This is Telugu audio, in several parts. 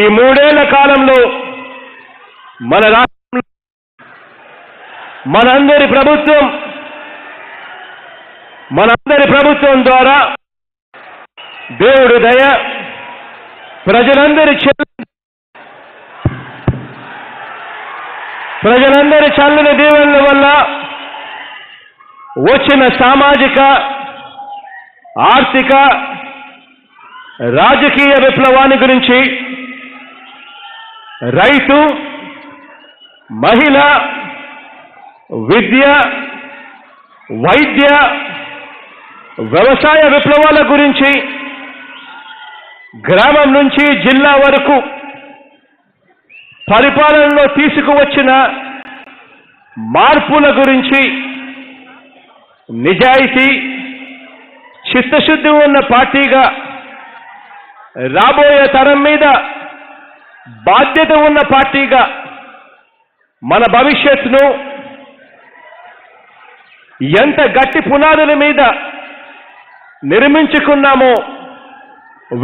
ఈ మూడేళ్ల కాలంలో మన రాష్ట్రంలో మనందరి ప్రభుత్వం ద్వారా దేవుడి దయ ప్రజలందరి చల్లని దీవెనల వల్ల వచ్చిన సామాజిక ఆర్థిక రాజకీయ విప్లవాన్ని గురించి రైతు మహిళ విద్య వైద్య వ్యవసాయ విప్లవాల గురించి గ్రామం నుంచి జిల్లా వరకు పరిపాలనలో తీసుకువచ్చిన మార్పుల గురించి నిజాయితీ చిత్తశుద్ధి ఉన్న పార్టీగా రాబోయే తరం మీద బాధ్యత ఉన్న పార్టీగా మన భవిష్యత్తును ఎంత గట్టి పునాదుల మీద నిర్మించుకున్నామో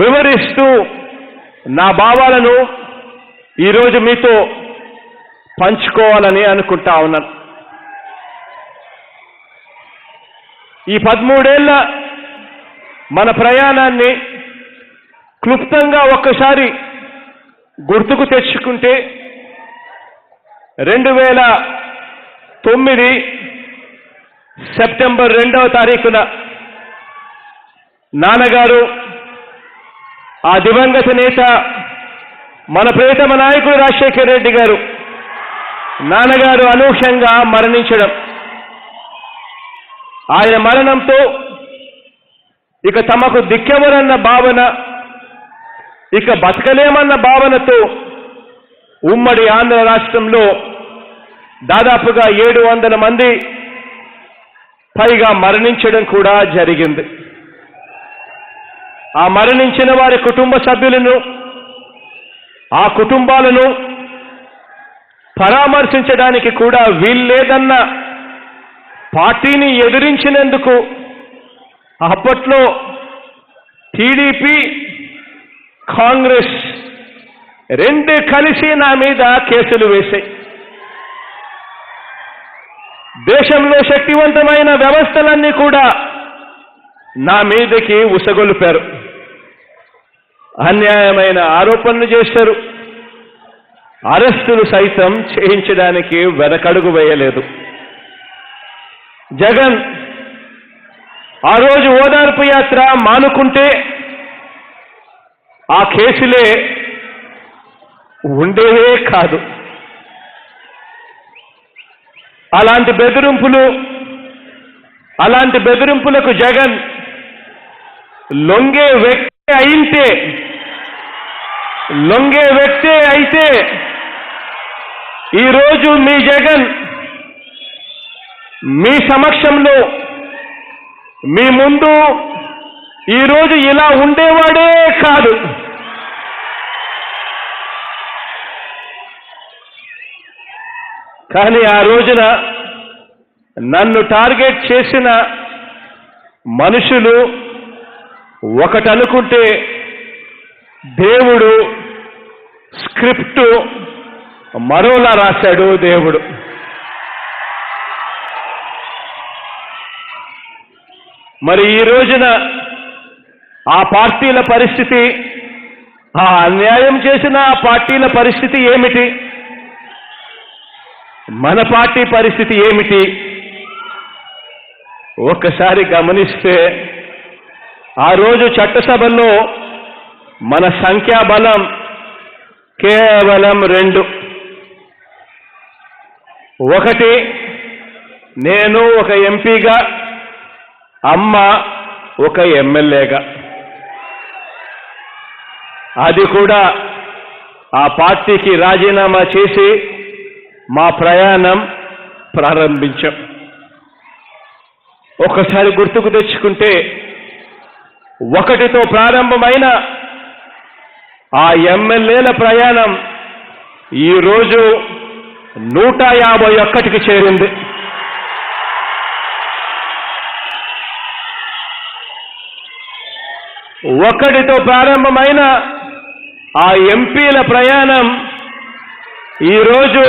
వివరిస్తూ నా భావాలను ఈరోజు మీతో పంచుకోవాలని అనుకుంటా ఉన్నాను. ఈ 13 ఏళ్ల మన ప్రయాణాన్ని క్లుప్తంగా ఒక్కసారి గుర్తుకు తెచ్చుకుంటే 2009 సెప్టెంబర్ 2వ తారీఖున నాన్నగారు ఆ దివంగత నేత మన ప్రియతమ నాయకుడు రాజశేఖర్ రెడ్డి గారు నాన్నగారు అనూహ్యంగా మరణించడం, ఆయన మరణంతో ఇక తమకు దిక్కెవరన్న భావన, ఇక బతకలేమన్న భావనతో ఉమ్మడి ఆంధ్ర రాష్ట్రంలో దాదాపుగా 700 మంది పైగా మరణించడం కూడా జరిగింది. ఆ మరణించిన వారి కుటుంబ సభ్యులను, ఆ కుటుంబాలను పరామర్శించడానికి కూడా వీల్లేదన్న పార్టీని ఎదిరించినందుకు అప్పట్లో టీడీపీ కాంగ్రెస్ రెండు కలిసి నా మీద కేసులు వేశాయి. దేశంలో శక్తివంతమైన వ్యవస్థలన్నీ కూడా నా మీదకి ఉసగొల్పారు, అన్యాయమైన ఆరోపణలు చేశారు, అరెస్టులు సైతం చేయించడానికి వెనకడుగు వేయలేదు. జగన్ ఆ రోజు ఓదార్పు యాత్ర మానుకుంటే ఆ కేసులే ఉండేవే కాదు. అలాంటి బెదిరింపులకు జగన్ లొంగే వ్యక్తి అయితే ఈరోజు మీ జగన్ మీ సమక్షంలో మీ ముందు ఈరోజు ఇలా ఉండేవాడే కాదు. కానీ ఆ రోజున నన్ను టార్గెట్ చేసిన మనుషులు ఒకటనుకుంటే దేవుడు స్క్రిప్ట్ మరోలా రాశాడు. దేవుడు మరి ఈ రోజున ఆ పార్టీల పరిస్థితి, ఆ అన్యాయం చేసిన ఆ పార్టీల పరిస్థితి ఏమిటి? మన పార్టీ పరిస్థితి ఏమిటి? ఒక్కసారి గమనిస్తే ఆ రోజు చట్టసభలో మన సంఖ్యాబలం కేవలం 2. ఒకటి, నేను ఒక ఎంపీగా, అమ్మ ఒక ఎమ్మెల్యేగా, అది కూడా ఆ పార్టీకి రాజీనామా చేసి మా ప్రయాణం ప్రారంభించాం. ఒకసారి గుర్తుకు తెచ్చుకుంటే 1తో ప్రారంభమైన ఆ ఎమ్మెల్యేల ప్రయాణం ఈరోజు 151కి చేరింది. ఒకటితో ప్రారంభమైన ఆ ఎంపీల ప్రయాణం ఈ రోజు